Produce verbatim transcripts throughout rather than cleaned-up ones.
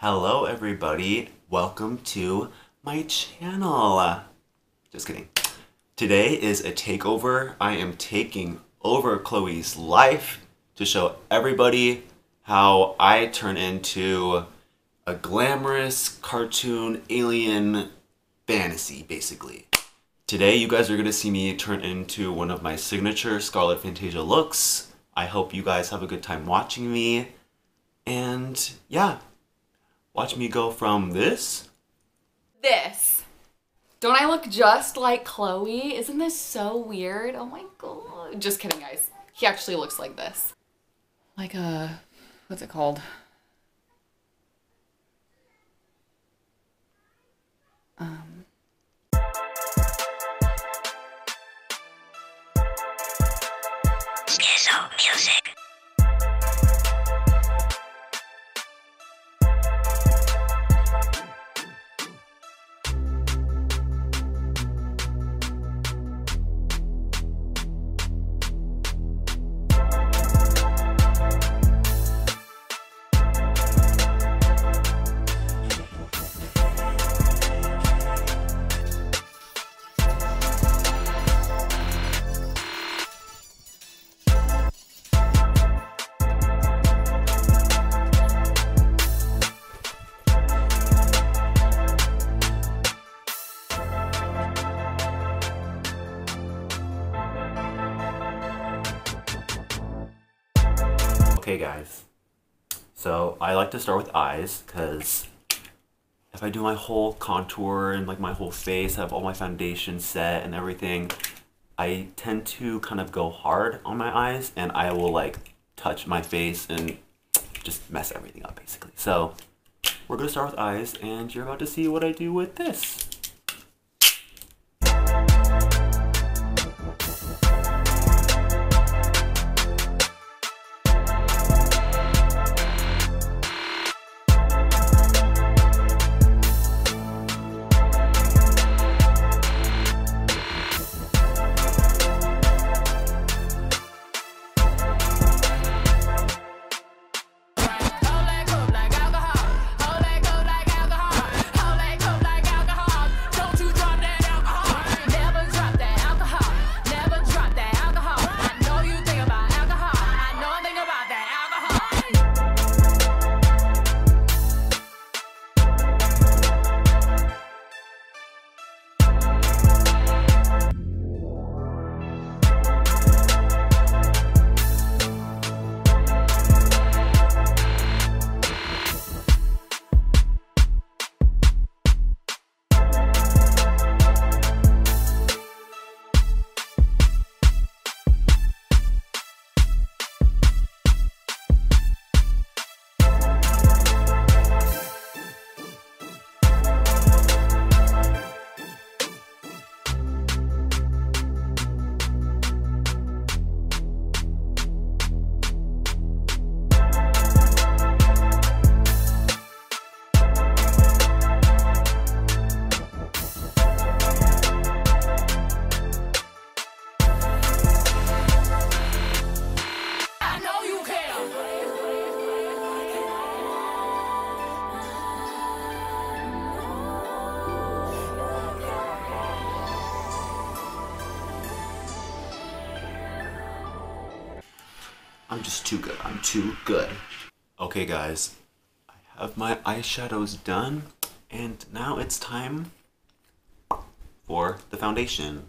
Hello everybody, welcome to my channel. Just kidding. Today is a takeover. I am taking over Chloe's life to show everybody how I turn into a glamorous cartoon alien fantasy, basically. Today you guys are gonna see me turn into one of my signature Scarlett Fantasia looks. I hope you guys have a good time watching me, and yeah. Watch me go from this. This. Don't I look just like Chloe? Isn't this so weird? Oh my god. Just kidding, guys. He actually looks like this. Like a, what's it called? Um. Okay guys, so I like to start with eyes because if I do my whole contour and like my whole face, have all my foundation set and everything, I tend to kind of go hard on my eyes and I will like touch my face and just mess everything up basically. So we're gonna start with eyes and you're about to see what I do with this. I'm just too good. I'm too good. Okay guys, I have my eyeshadows done and now it's time for the foundation.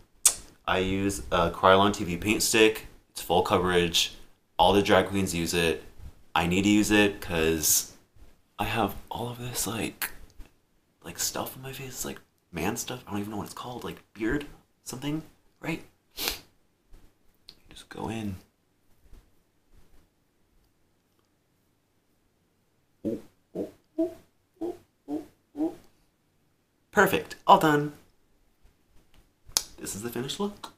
I use a Kryolan T V paint stick. It's full coverage. All the drag queens use it. I need to use it because I have all of this like like stuff on my face. It's like man stuff. I don't even know what it's called. Like beard something, right? Just go in. Perfect. All done. This is the finished look.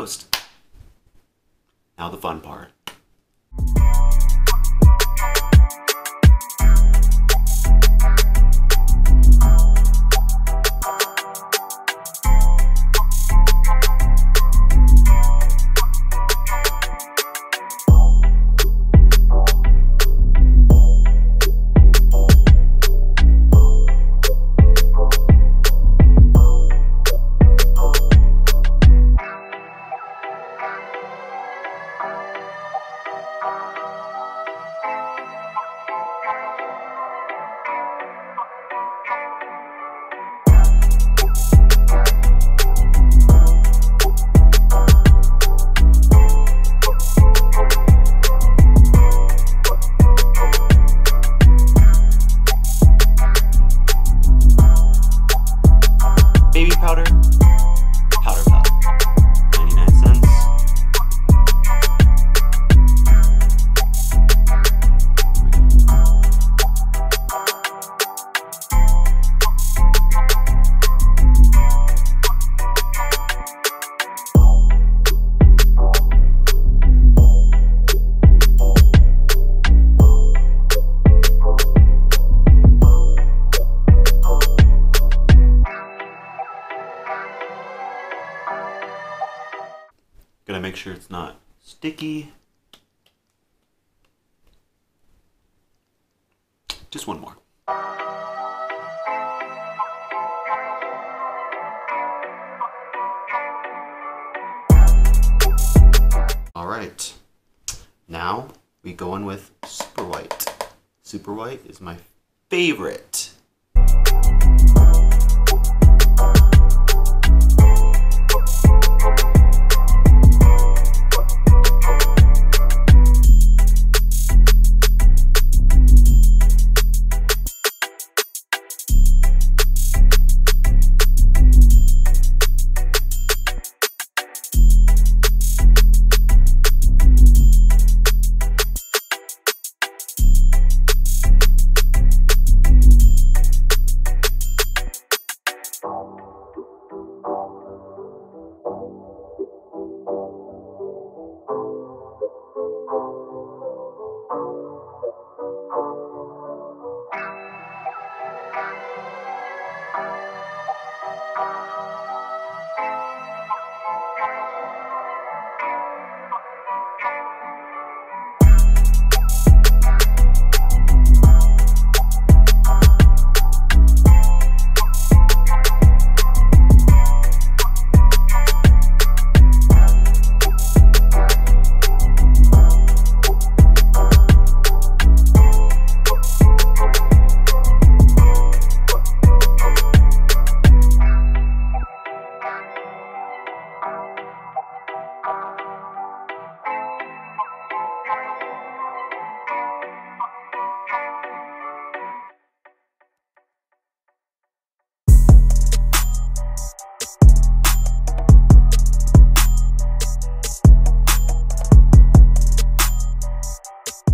ghost. Now the fun part. Gonna make sure it's not sticky. Just one more. All right, now we go in with super white. Super white is my favorite.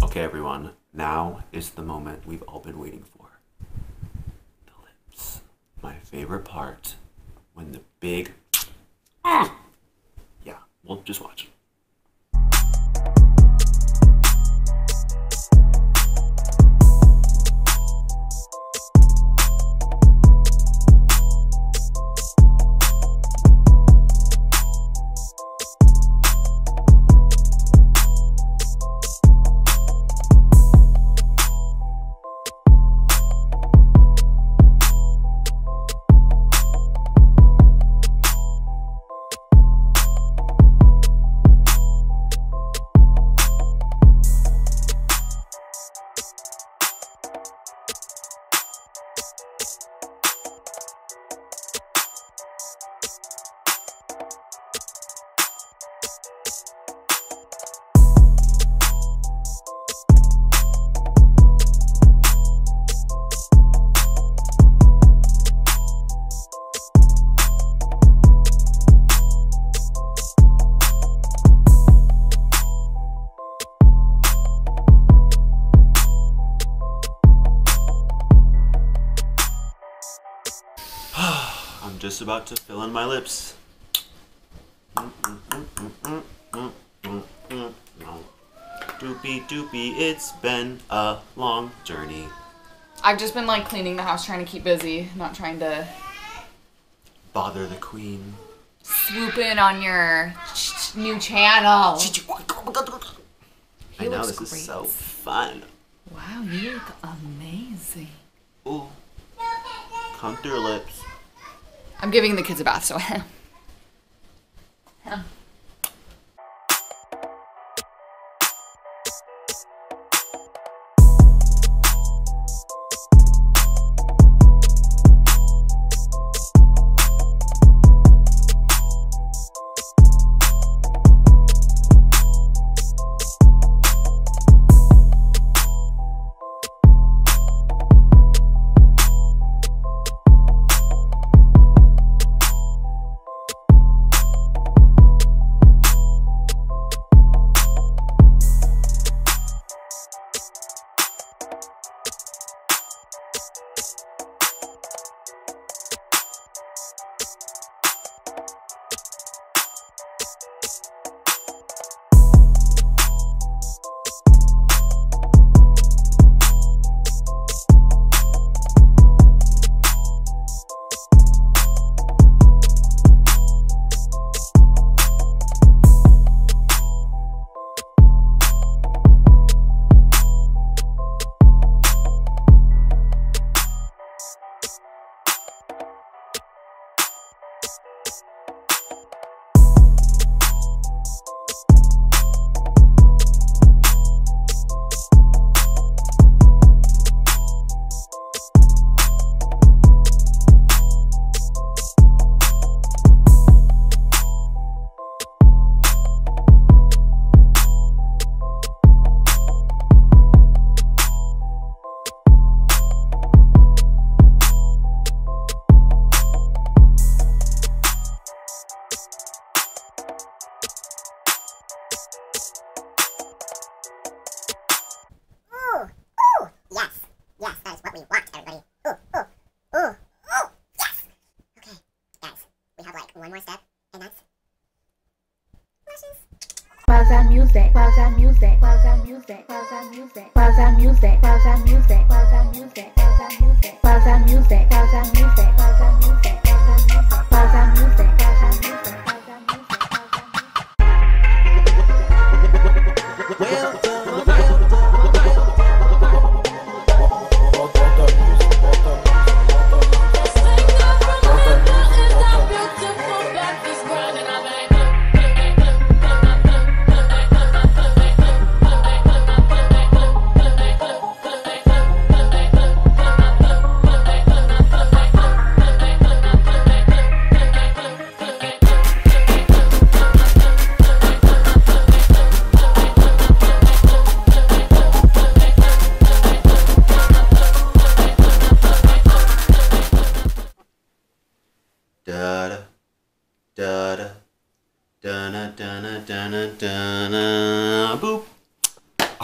Okay, everyone, now is the moment we've all been waiting for. The lips. My favorite part, when the big, yeah, we'll just watch. Just about to fill in my lips. Mm -mm -mm -mm. Droopy doopy, it's been a long journey. I've just been like cleaning the house, trying to keep busy, not trying to bother the queen. Swoop in on your new channel. He I know, this great. Is so fun. Wow, you look amazing. Ooh. Come through your lips. I'm giving the kids a bath, so I am.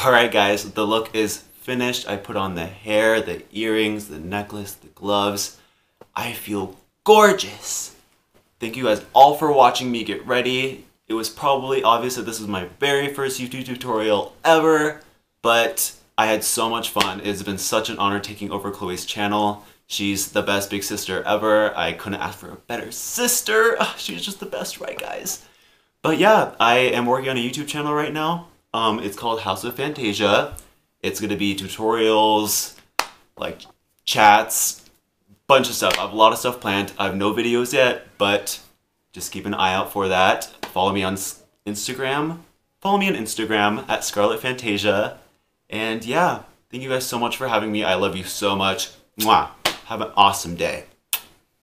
Alright guys, the look is finished. I put on the hair, the earrings, the necklace, the gloves. I feel gorgeous. Thank you guys all for watching me get ready. It was probably obvious that this was my very first YouTube tutorial ever, but I had so much fun. It's been such an honor taking over Chloe's channel. She's the best big sister ever. I couldn't ask for a better sister. She's just the best, right guys? But yeah, I am working on a YouTube channel right now. Um, it's called House of Fantasia. It's gonna be tutorials, like chats, bunch of stuff. I have a lot of stuff planned. I have no videos yet, but just keep an eye out for that. Follow me on Instagram. Follow me on Instagram at Scarlett Fantasia. And yeah, thank you guys so much for having me. I love you so much. Mwah. Have an awesome day.